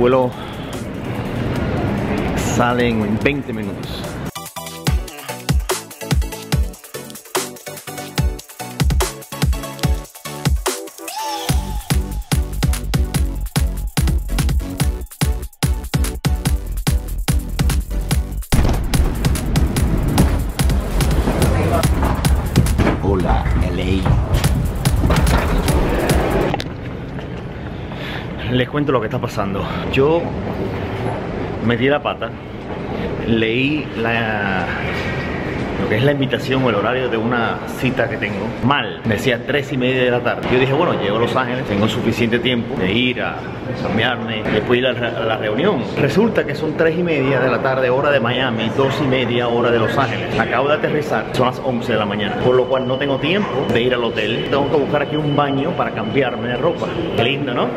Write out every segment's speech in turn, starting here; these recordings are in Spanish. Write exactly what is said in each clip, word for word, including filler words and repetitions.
vuelo sale en veinte minutos. Hola, L A. Les cuento lo que está pasando. Yo metí la pata, leí la, lo que es la invitación o el horario de una cita que tengo mal. Decía tres y media de la tarde. Yo dije, bueno, llego a Los Ángeles, tengo suficiente tiempo de ir a cambiarme, después ir a la reunión. Resulta que son tres y media de la tarde, hora de Miami, dos y media, hora de Los Ángeles. Acabo de aterrizar, son las once de la mañana, por lo cual no tengo tiempo de ir al hotel. Tengo que buscar aquí un baño para cambiarme de ropa. Qué lindo, ¿no?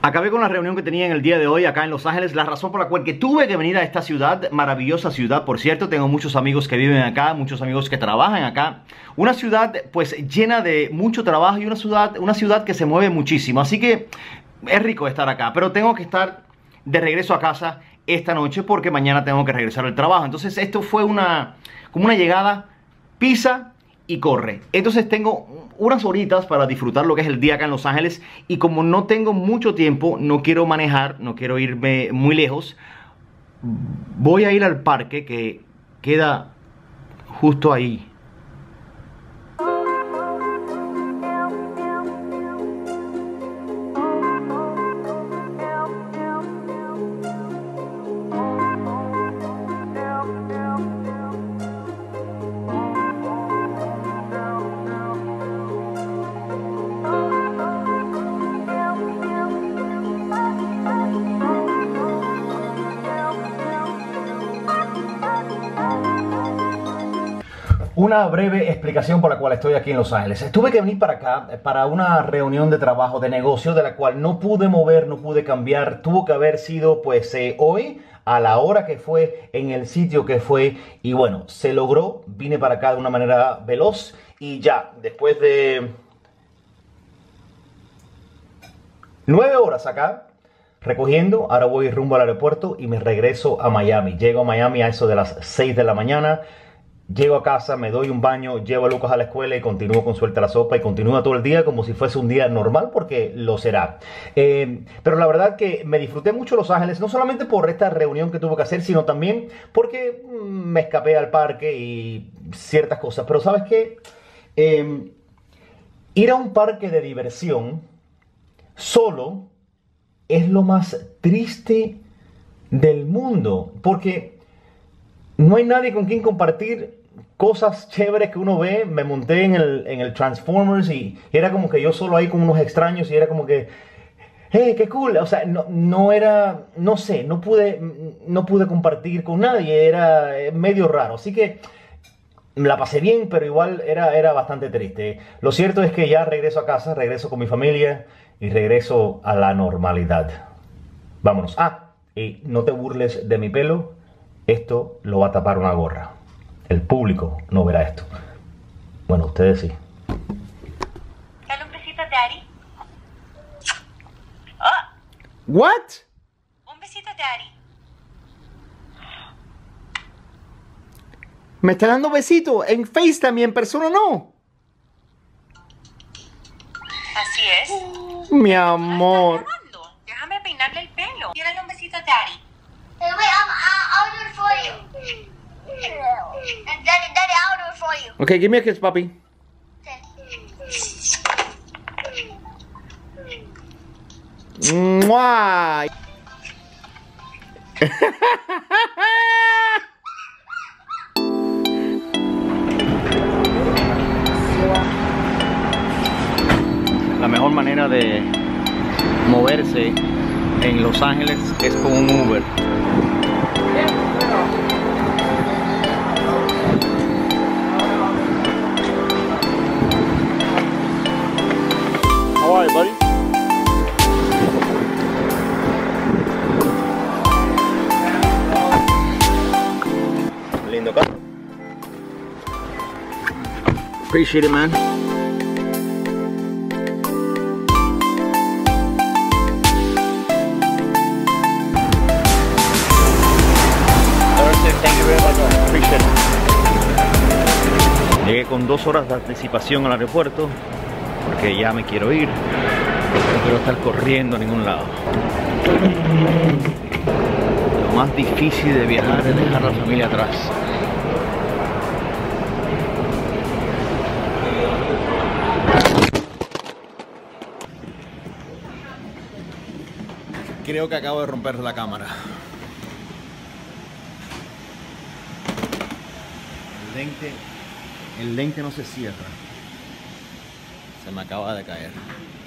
Acabé con la reunión que tenía en el día de hoy acá en Los Ángeles. La razón por la cual que tuve que venir a esta ciudad, maravillosa ciudad, por cierto. Tengo muchos amigos que viven acá, muchos amigos que trabajan acá. Una ciudad pues llena de mucho trabajo y una ciudad, una ciudad que se mueve muchísimo. Así que es rico estar acá, pero tengo que estar de regreso a casa esta noche porque mañana tengo que regresar al trabajo. Entonces esto fue una, como una llegada, pisa y corre. Entonces tengo unas horitas para disfrutar lo que es el día acá en Los Ángeles. Y como no tengo mucho tiempo, no quiero manejar, no quiero irme muy lejos, voy a ir al parque que queda justo ahí. Una breve explicación por la cual estoy aquí en Los Ángeles. Tuve que venir para acá para una reunión de trabajo, de negocio, de la cual no pude mover, no pude cambiar. Tuvo que haber sido pues eh, hoy, a la hora que fue, en el sitio que fue. Y bueno, se logró. Vine para acá de una manera veloz y ya, después de nueve horas acá, recogiendo, ahora voy rumbo al aeropuerto y me regreso a Miami. Llego a Miami a eso de las seis de la mañana. Llego a casa, me doy un baño, llevo a Lucas a la escuela y continúo con Suelta la Sopa y continúa todo el día como si fuese un día normal, porque lo será. Eh, pero la verdad que me disfruté mucho Los Ángeles, no solamente por esta reunión que tuve que hacer, sino también porque me escapé al parque y ciertas cosas. Pero ¿sabes qué? Eh, ir a un parque de diversión solo es lo más triste del mundo, porque no hay nadie con quien compartir cosas chéveres que uno ve. Me monté en el, en el Transformers y era como que yo solo ahí con unos extraños y era como que, hey, qué cool. O sea, no, no era, no sé, no pude, no pude compartir con nadie, era medio raro. Así que la pasé bien, pero igual era, era bastante triste. Lo cierto es que ya regreso a casa, regreso con mi familia y regreso a la normalidad. Vámonos. Ah, y no te burles de mi pelo. Esto lo va a tapar una gorra. El público no verá esto. Bueno, ustedes sí. Dale un besito a Daddy. Oh. What? Un besito a Daddy. Me está dando besito en FaceTime y en persona no. Así es. Mi amor. Déjame peinarle el pelo. Dale un besito a Daddy. Okay, give me a kiss, puppy. ¡Mua! La mejor manera de moverse en Los Ángeles es con un Uber. How are you, buddy? Lindo carro. Appreciate it, man. Llegué con dos horas de anticipación al aeropuerto porque ya me quiero ir. No quiero estar corriendo a ningún lado. Lo más difícil de viajar es dejar a la familia atrás. Creo que acabo de romper la cámara. El lente, el lente no se cierra. Se me acaba de caer.